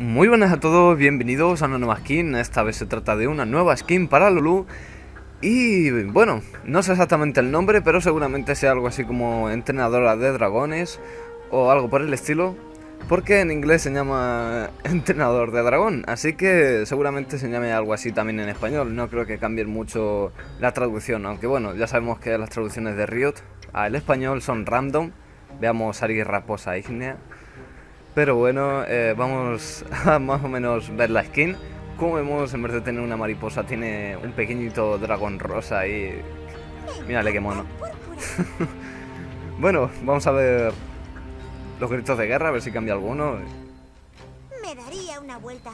Muy buenas a todos, bienvenidos a una nueva skin. Esta vez se trata de una nueva skin para Lulu. Y bueno, no sé exactamente el nombre, pero seguramente sea algo así como entrenadora de dragones o algo por el estilo, porque en inglés se llama entrenador de dragón, así que seguramente se llame algo así también en español. No creo que cambien mucho la traducción, aunque bueno, ya sabemos que las traducciones de Riot al español son random. Veamos Ari Raposa Ignea. Pero bueno, vamos a más o menos ver la skin. Como vemos, en vez de tener una mariposa, tiene un pequeñito dragón rosa y... mírale qué mono. Bueno, vamos a ver los gritos de guerra, a ver si cambia alguno. Me daría una vuelta.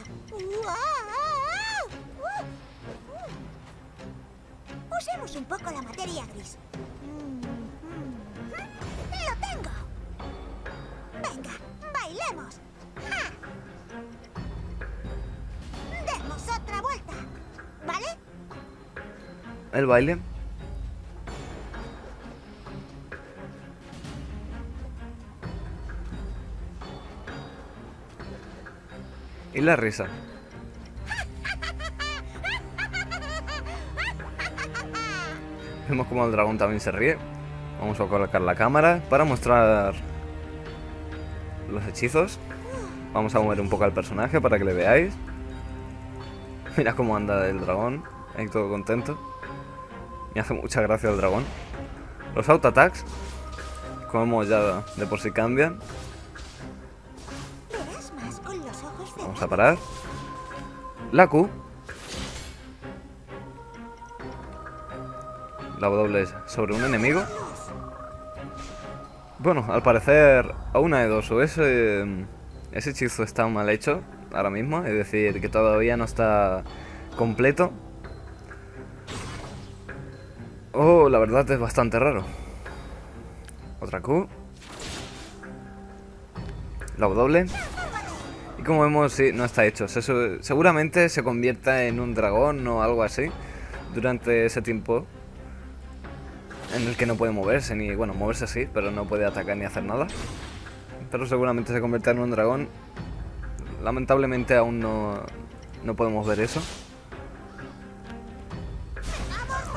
Usemos un poco la materia gris. ¡Lo tengo! ¡Venga! ¡Bailemos! ¡Ja! ¡Demos otra vuelta! ¿Vale? ¿El baile? Y la risa. Vemos como el dragón también se ríe. Vamos a colocar la cámara para mostrar los hechizos. Vamos a mover un poco al personaje para que le veáis. Mira cómo anda el dragón, ahí todo contento. Me hace mucha gracia el dragón. Los auto attacks, como ya de por sí cambian. Vamos a parar la Q. La W es sobre un enemigo. Bueno, al parecer a una de dos, o ese hechizo está mal hecho ahora mismo, es decir, que todavía no está completo, o la verdad es bastante raro. Otra Q, la W, y como vemos, sí, no está hecho. Seguramente se convierta en un dragón o algo así durante ese tiempo en el que no puede moverse, ni bueno, moverse sí, pero no puede atacar ni hacer nada. Pero seguramente se convertirá en un dragón. Lamentablemente aún no podemos ver eso.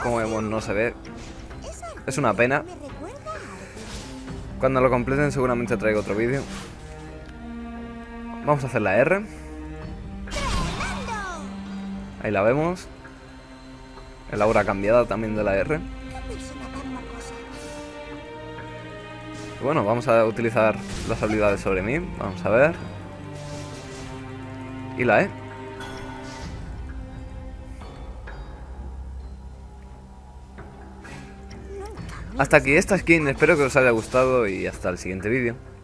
Como vemos, no se ve. Es una pena. Cuando lo completen seguramente traigo otro vídeo. Vamos a hacer la R. Ahí la vemos. El aura cambiada también de la R. Bueno, vamos a utilizar las habilidades sobre mí. Vamos a ver. Y la E. Hasta aquí esta skin. Espero que os haya gustado y hasta el siguiente vídeo.